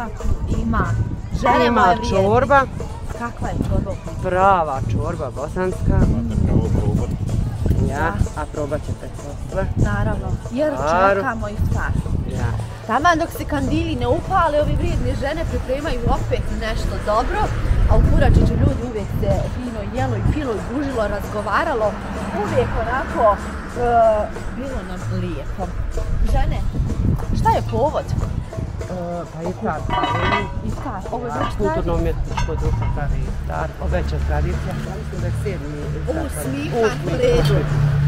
svakako ima. Želimo je vidjeti. Ima čorba. Kakva je čorba? Prava čorba, bosanska. Ja, a probat ćete sve. Naravno, jer čekamo iftar. Taman dok se kandili ne upale, ovi vrijedne žene pripremaju opet nešto dobro, a u Puračiću ljudi uvijek se fino jelo i pilo i družilo, razgovaralo, uvijek onako bilo nam lijepo. Žene, šta je povod? Pa iftar. Iftar, ovo je baš tradicija. Kulturno-umjetničko društvo pravi iftar, obeća tradicija. Ja mislim da je 7. Usmihan u redu,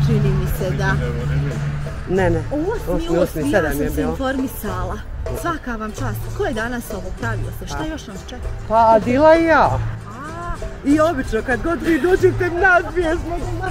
čini mi se da. Ne. Osmi, 7 je bilo. Informisala. Svaka vam čast. Ko je danas ovo pravio se? Šta još nam čeka? Pa Adila i ja. I obično kad god vi dođete nas dvije smo doma.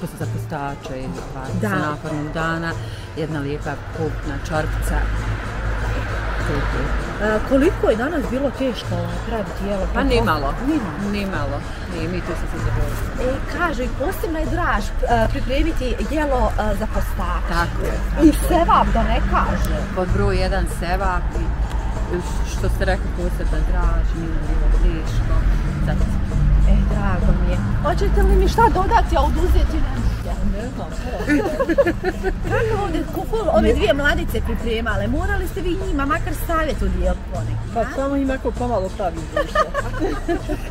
posle zapustača i sa napornog dana, jedna lijepa kupna čorbica. Koliko je danas bilo teško praviti jelo? Pa nimalo. I mi tu se zadovoljili. Kažu, i posebno je draž pripremiti jelo za postače. Tako je. I sevap, da ne kaže. Pod broj 1 sevap, što ste rekli, posebno draž, nije bilo teško. Drago mi je. Hoćete li mi šta dodati, a oduzeti nam? Ja ne znam. Kako ovdje ove dvije mladice pripremale? Morali ste vi njima makar savjet udijeliti poneki? Pa samo im ako pomalo pravi duša.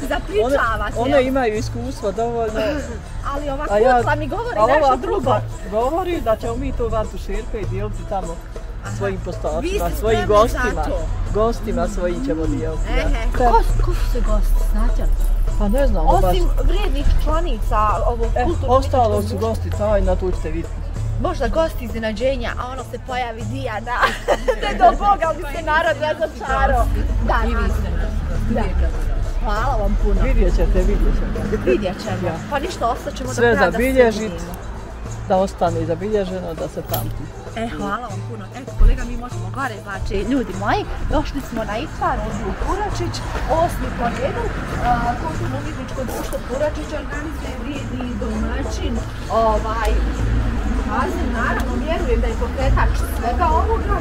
Zapričava se. One imaju iskustva dovoljno. Ali ova kutla mi govori nešto drugo. Govori da ćemo mi to vati u šerpe i dijeliti tamo svojim postavacima, svojim gostima. Gostima svojim ćemo dijeliti. Ko su se gosti, znate li? Pa ne znam, baš... Osim vrijednih članica ovog kulturno... Ostalo su gosti tajna, tu ćete vidjeti. Možda gosti iznenađenja, a ono se pojavi Dijana. Sve do Boga bi se narod razočarao. Da, i vi ste nas. Hvala vam puno. Vidjet ćemo. Pa ništa, ostaćemo do kraja da se vidimo. Sve zabilježit, da ostane zabilježeno, da se pamti. Hvala vam puno. Kolega, mi možemo gore, znači, ljudi moji, došli smo na iftar u Puračić, 8. po redu, kulturno-umjetničko društvo Puračića, organizuje vrijedni domaćin, Hazin, naravno, vjerujem da je pokretač svega ovoga.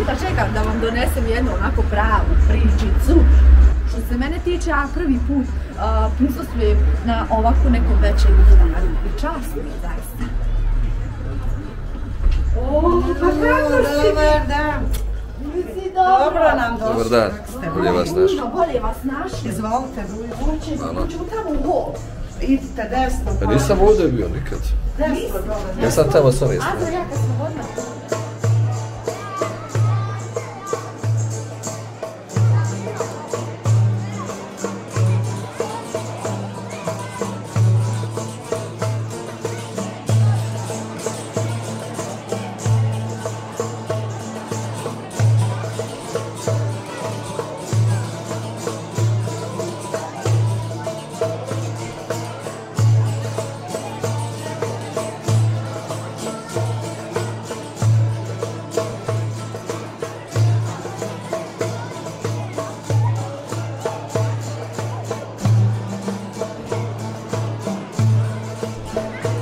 I da čekam da vam donesem jednu onako pravu pričicu. Što se mene tiče, ja prvi put prisustujem na ovako nekom većem iftaru i čast mi je zaista. O, pa kako si? Dobar dan. Bici dobro. Dobro nam došli. Dobar dan. Bolje vas našli. Bolje vas našli. Izvolite, uđi tamo u hol. Idite desno. Pa nisam ovdje bio nikad. Desno, dobro. Ja sam tamo s ove strane. Azor, ja kad sam odmah.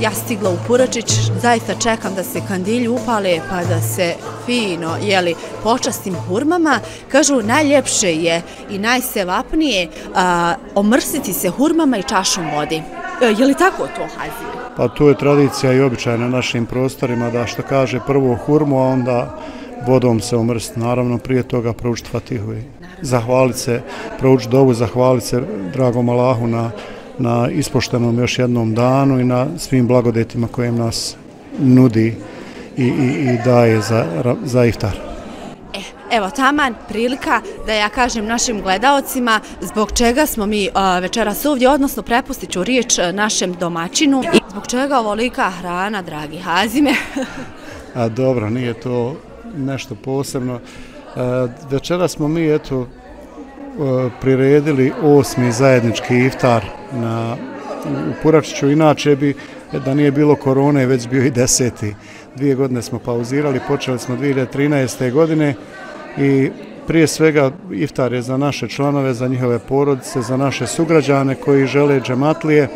Ja stigla u Puračić, zaista čekam da se kandilji upale pa da se fino počastim hurmama. Kažu, najljepše je i najsevapnije omrsiti se hurmama i čašom vode. Je li tako to, Hazi? Pa to je tradicija i običaj na našim prostorima da što kaže prvo hurmu, a onda vodom se omrsiti. Naravno, prije toga proučiti fatihu i zahvaliti se, proučiti dovu, zahvaliti se dragom Allahu na ispoštenom još jednom danu i na svim blagodetima koje nas nudi i daje za iftar. Evo taman prilika da ja kažem našim gledaocima zbog čega smo mi večeras ovdje, odnosno prepustit ću riječ našem domaćinu i zbog čega ovolika hrana, dragi Hazime. A dobro, nije to nešto posebno. Večeras smo mi, priredili 8. zajednički iftar na u Puračiću, inače bi, da nije bilo korone, već bio i 10. Dvije godine smo pauzirali, počeli smo 2013. godine i prije svega iftar je za naše članove, za njihove porodice, za naše sugrađane koji žele džematlije,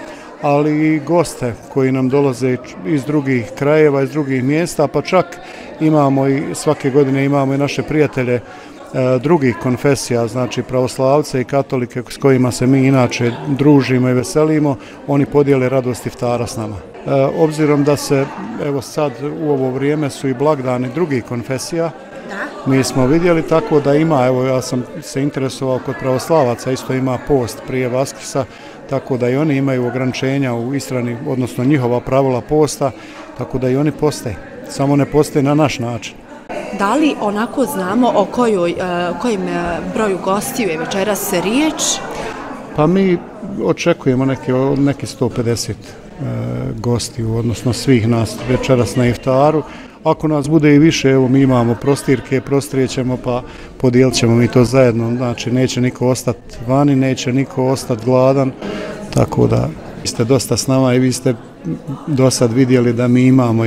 ali i goste koji nam dolaze iz drugih krajeva, iz drugih mjesta, pa čak imamo i svake godine imamo i naše prijatelje drugih konfesija, znači pravoslavce i katolike s kojima se mi inače družimo i veselimo, oni podijele radost iftara s nama. Obzirom da se evo sad u ovo vrijeme su i blagdani drugih konfesija, mi smo vidjeli tako da ima, evo ja sam se interesovao kod pravoslavaca, isto ima post prije Vaskrsa, tako da i oni imaju ograničenja u ishrani, odnosno njihova pravila posta, tako da i oni poste, samo ne poste na naš način. Da li onako znamo o kojem broju gostiju je večeras riječ? Pa mi očekujemo neki 150 gostiju, odnosno svih nas večeras na iftaru. Ako nas bude i više, evo mi imamo prostirke, prostrijećemo pa podijelit ćemo mi to zajedno. Znači neće niko ostati vani, neće niko ostati gladan, tako da ste dosta s nama i vi ste do sad vidjeli da mi imamo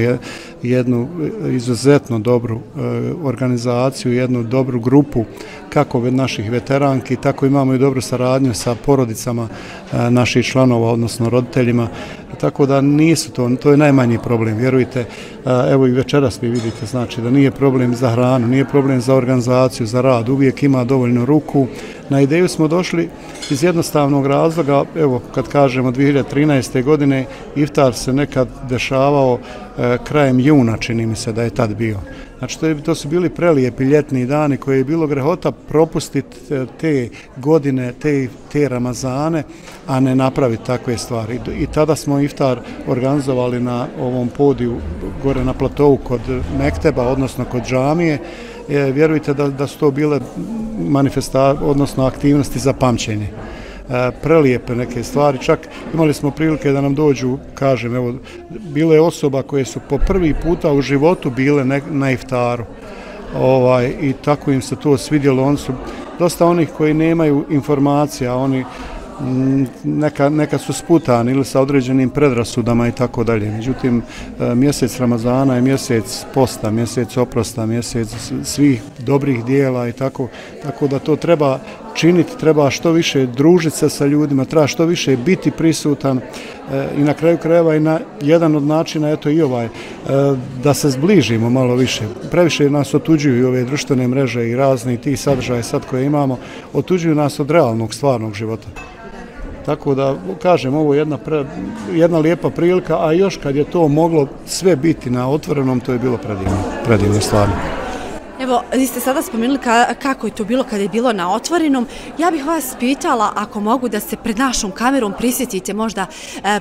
jednu izuzetno dobru organizaciju, jednu dobru grupu kako naših veteranki, tako imamo i dobru saradnju sa porodicama naših članova, odnosno roditeljima, tako da nisu to je najmanji problem, vjerujte, evo i večeras vi vidite, znači da nije problem za hranu, nije problem za organizaciju, za rad, uvijek ima dovoljno ruku. Na ideju smo došli iz jednostavnog razloga, evo kad kažemo 2013. godine, iftar se nekad dešavao krajem juna, čini mi se da je tad bio. Znači to su bili prelijepi ljetni dani koje je bilo grehota propustiti te godine, te Ramazane, a ne napraviti takve stvari. I tada smo iftar organizovali na ovom podiju gore na platovu kod Mekteba, odnosno kod džamije. Vjerujte da su to bile manifestacije, odnosno aktivnosti za pamćenje. Prelijepe neke stvari, čak imali smo prilike da nam dođu, kažem, evo, bile osoba koje su po prvi puta u životu bile na iftaru i tako im se to svidjelo, oni su dosta onih koji nemaju informacija, oni nekad su sputani ili sa određenim predrasudama i tako dalje. Međutim, mjesec Ramazana je mjesec posta, mjesec oprosta, mjesec svih dobrih dijela i tako da to treba činiti, treba što više družiti se sa ljudima, treba što više biti prisutan i na kraju krajeva i na jedan od načina, eto i ovaj, da se zbližimo malo više. Previše nas otuđuju i ove društvene mreže i razni ti sadržaje sad koje imamo, otuđuju nas od realnog, stvarnog života. Tako da, kažem, ovo je jedna lijepa prilika, a još kad je to moglo sve biti na otvorenom, to je bilo predivno stvarno. Evo, vi ste sada spomenuli kako je to bilo kad je bilo na otvorenom. Ja bih vas pitala, ako mogu, da se pred našom kamerom prisjetite možda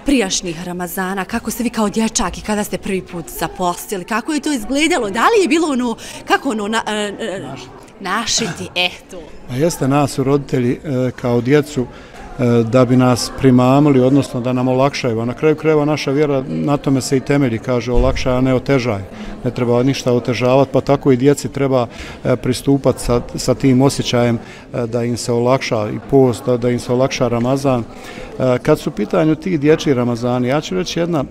prijašnjih Ramazana, kako ste vi kao dječak i kada ste prvi put zapostili, kako je to izgledalo, da li je bilo ono, kako ono... Našiti, eto. A jeste, nas u roditelji kao djecu, da bi nas primamili, odnosno da nam olakšaju. Na kraju krajeva naša vjera na tome se i temelji, kaže olakšaj, a ne otežaj. Ne treba ništa otežavati, pa tako i djeci treba pristupati sa tim osjećajem da im se olakša i post, da im se olakša Ramazan. Kad su u pitanju ti dječji Ramazani, ja ću reći jedna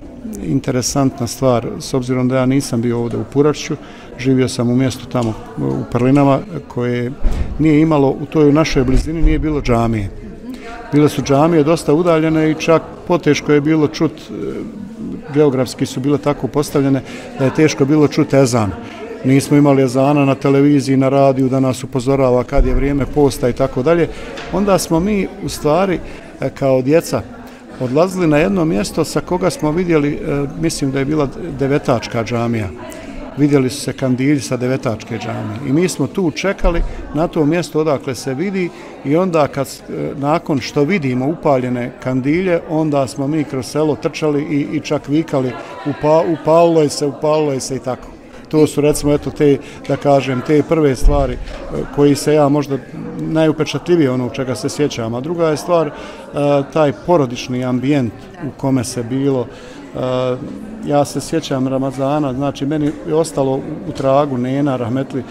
interesantna stvar, s obzirom da ja nisam bio ovdje u Puračiću, živio sam u mjestu tamo u Prlinama koje nije imalo, u toj našoj blizini nije bilo džamije. Bile su džamije dosta udaljene i čak poteško je bilo čut, geografski su bile tako postavljene da je teško bilo čut ezan. Nismo imali ezana na televiziji, na radiju da nas upozorava kad je vrijeme posta i tako dalje. Onda smo mi u stvari kao djeca odlazili na jedno mjesto sa koga smo vidjeli, mislim da je bila devetačka džamija. Vidjeli su se kandilji sa devetačke džane i mi smo tu čekali na to mjesto odakle se vidi i onda nakon što vidimo upaljene kandilje, onda smo mi kroz selo trčali i čak vikali upalilo je se i tako. To su recimo eto te, da kažem, te prve stvari koji se ja možda najupečatljivije ono čega se sjećam, a druga je stvar taj porodični ambijent u kome se bilo. Ja se sjećam Ramazana, znači meni je ostalo u tragu nena, rahmetli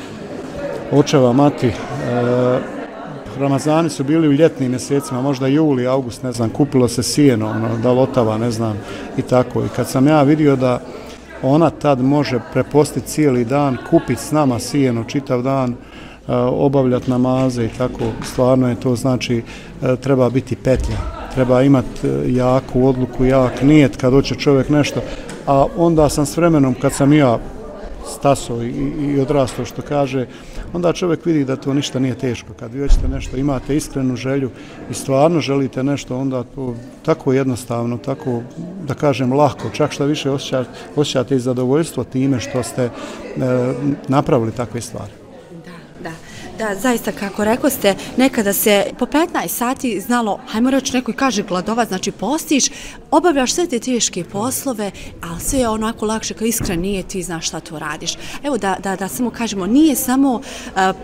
očeva, mati, Ramazani su bili u ljetnim mjesecima, možda juli, august, ne znam, kupilo se sijeno, da lotava, ne znam, i tako. I kad sam ja vidio da ona tad može prepostiti cijeli dan, kupiti s nama sijeno čitav dan, obavljati namaze i tako, stvarno je to, znači, treba biti petlja, treba imati jaku odluku, jak nijet kad hoće čovjek nešto. A onda sam s vremenom, kad sam ja staso i odrastao, što kaže, onda čovjek vidi da to ništa nije teško. Kad vi hoćete nešto, imate iskrenu želju i stvarno želite nešto, onda to tako jednostavno, tako da kažem lako, čak što više osjećate i zadovoljstvo time što ste napravili takve stvari. Da, zaista, kako rekao ste, nekada se po 15 sati znalo, hajmo reći, neko i kaže gladova, znači postiš, obavljaš sve te teške poslove, ali sve je onako lakše, kao iskren nije, ti znaš šta to radiš. Evo da samo kažemo, nije samo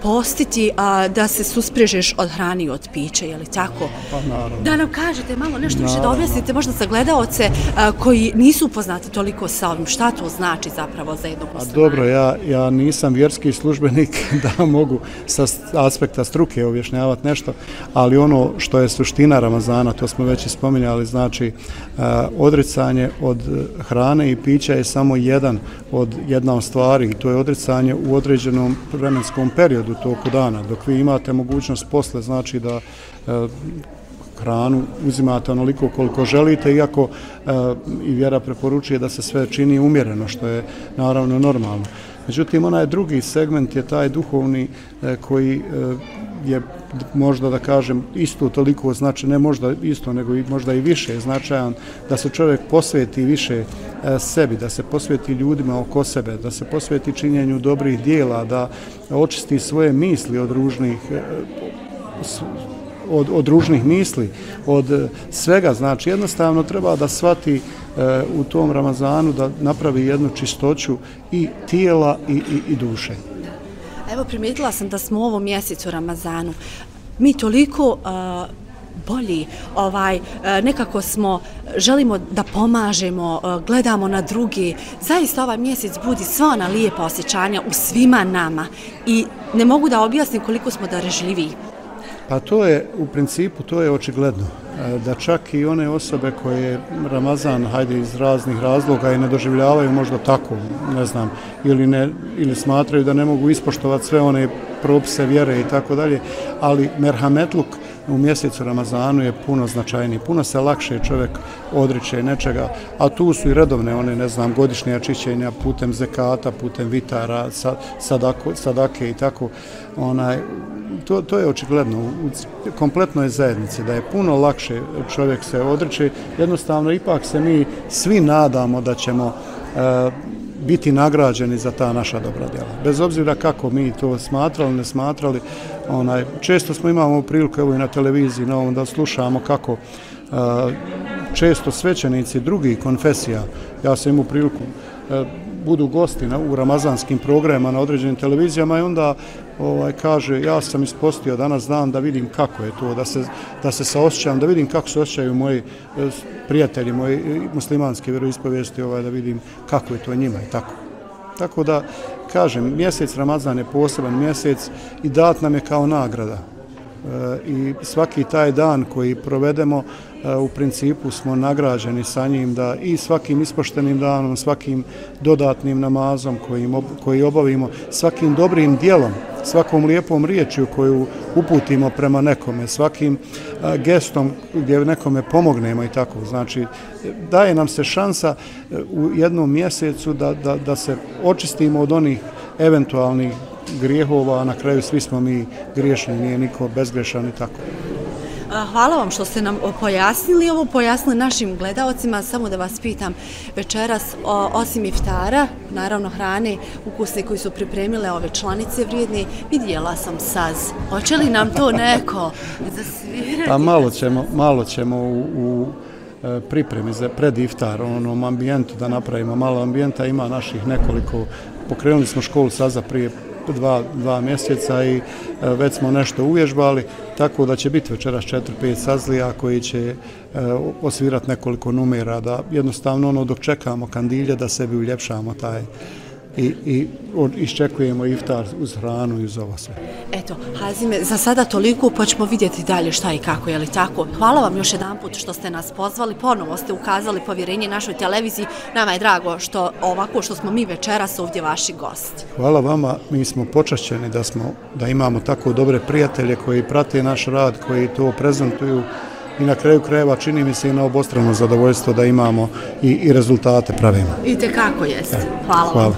postiti da se susprežeš od hrane i od pića, je li tako? Pa naravno. Da nam kažete malo nešto više, da objasnite možda za gledaoce koji nisu upoznati toliko sa ovim, šta to znači zapravo za jednog muslimana? Dobro, ja nisam vjerski službenik da mogu sa aspekta struke objašnjavati nešto, ali ono što je suština Ramazana, to smo već i spominjali, znači odricanje od hrane i pića je samo jedna od stvari, i to je odricanje u određenom vremenskom periodu toku dana, dok vi imate mogućnost posle, znači da hranu uzimate onoliko koliko želite, iako i vjera preporučuje da se sve čini umjereno, što je naravno normalno. Međutim, onaj drugi segment je taj duhovni koji je možda, da kažem, isto toliko značajan, ne možda isto, nego možda i više značajan, da se čovjek posveti više sebi, da se posveti ljudima oko sebe, da se posveti činjenju dobrih dijela, da očisti svoje misli od ružnih misli, od svega. Znači, jednostavno treba da shvati u tom Ramazanu, da napravi jednu čistoću i tijela i duše. Evo, primijetila sam da smo u ovom mjesecu Ramazanu mi toliko bolji, nekako smo, želimo da pomažemo, gledamo na drugi. Zaista ovaj mjesec budi sva ona lijepa osjećanja u svima nama i ne mogu da objasnim koliko smo darežljiviji. Pa to je, u principu, to je očigledno, da čak i one osobe koje Ramazan, hajde, iz raznih razloga i ne doživljavaju možda tako, ne znam, ili smatraju da ne mogu ispoštovati sve one propise vjere i tako dalje, ali merhametluk u mjesecu Ramazanu je puno značajniji, puno se lakše čovjek odriče nečega, a tu su i redovne one, ne znam, godišnje čišćenja putem zekata, putem vitara, sadake i tako, to je očigledno, kompletno je zajednice, da je puno lakše čovjek se odriče, jednostavno ipak se mi svi nadamo da ćemo biti nagrađeni za ta naša dobra djela. Bez obzira kako mi to smatrali, ne smatrali, često imamo priliku, evo i na televiziji, da slušamo kako često svećenici drugih konfesija, ja sam imao priliku, budu gosti u ramazanskim programima na određenim televizijama i onda kaže, ja sam ispostio danas dan da vidim kako je to, da se saosjećam, da vidim kako se osjećaju moji prijatelji, moji muslimanski vjeroispovijesti, da vidim kako je to njima i tako. Tako da, kažem, mjesec Ramazan je poseban mjesec i dat nam je kao nagrada. I svaki taj dan koji provedemo, u principu smo nagrađeni sa njim, da i svakim ispoštenim danom, svakim dodatnim namazom koji obavimo, svakim dobrim dijelom, svakom lijepom riječju koju uputimo prema nekome, svakim gestom gdje nekome pomognemo i tako. Znači, daje nam se šansa u jednom mjesecu da se očistimo od onih eventualnih grijehova, a na kraju svi smo mi griješni, nije niko bezgrešan i tako. Hvala vam što ste nam pojasnili ovo, pojasnili našim gledaocima. Samo da vas pitam, večeras, osim iftara, naravno hrane, ukusne koji su pripremile ove članice vrijedne, vidjela sam saz. Hoće li nam to neko zasvirati? Pa malo ćemo u pripremi pred iftar, onom ambijentu, da napravimo malo ambijenta, ima naših nekoliko, pokrenuli smo školu saza prije dva mjeseca i već smo nešto uvježbali, tako da će biti večeras 4-5 sazlija koji će osvirati nekoliko numera, da jednostavno dok čekamo kandilje da sebi uljepšamo taj i iščekujemo iftar uz hranu i uz ovo sve. Eto, Hazime, za sada toliko, pa ćemo vidjeti dalje šta i kako, je li tako? Hvala vam još jedan put što ste nas pozvali, ponovo ste ukazali povjerenje našoj televiziji. Nama je drago što ovako što smo mi večeras ovdje vaši gosti. Hvala vama, mi smo počašćeni da imamo tako dobre prijatelje koji prate naš rad, koji to prezentuju. I na kraju krajeva čini mi se i na obostrano zadovoljstvo da imamo i rezultate pravimo. I te kako jeste. Hvala.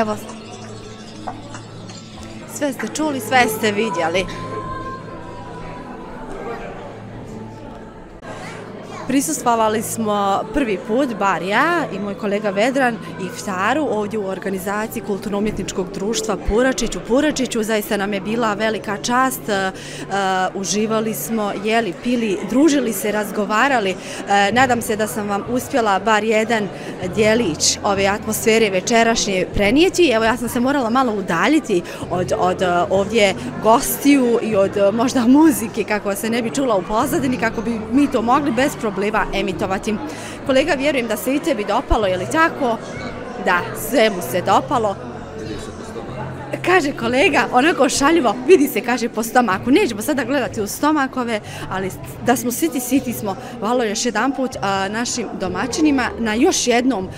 evo, sve ste čuli, sve ste vidjeli. Prisustvovali smo prvi put, bar ja i moj kolega Vedran, iftaru ovdje u organizaciji Kulturno-umjetničkog društva Puračić u Puračiću. Zaista nam je bila velika čast, uživali smo, jeli, pili, družili se, razgovarali. Nadam se da sam vam uspjela bar jedan dijelić ove atmosfere večerašnje prenijeti. Evo, ja sam se morala malo udaljiti od ovdje gostiju i od možda muzike, kako se ne bi čula u pozadini, kako bi mi to mogli bez problema emitovati. Kolega, vjerujem da se i tebi dopalo, je li tako? Da, sve mu se dopalo. Kaže kolega, onako šaljivo, vidi se, kaže, po stomaku. Nećemo sada gledati u stomakove, ali da smo siti smo. Hvala još jedan put našim domaćinima na još jednom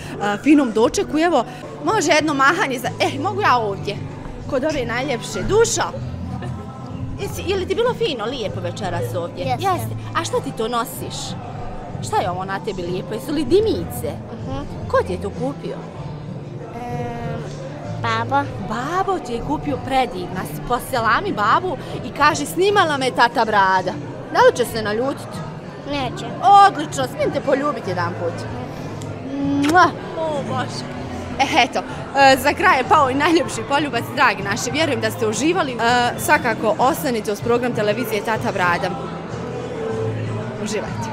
finom dočeku. Evo, može jedno mahanje za... mogu ja ovdje? Kod ove najljepše. Dušo! Je li ti bilo fino, lijepo večeras ovdje? Jeste. A šta ti to nosiš? Šta je ovo na tebi lijepo? Jesu li dimice? Ko ti je to kupio? Babo. Babo ti je kupio, predivna si. Poselami babu i kaže, snimala me Tatabrada. Da li će se naljutiti? Neće. Odlično, smijem te poljubiti jedan put. O Bože. Eto, za kraj je pao i najljepši poljubac, dragi naši. Vjerujem da ste uživali. Svakako, ostanite uz program televizije Tatabrada. Uživajte.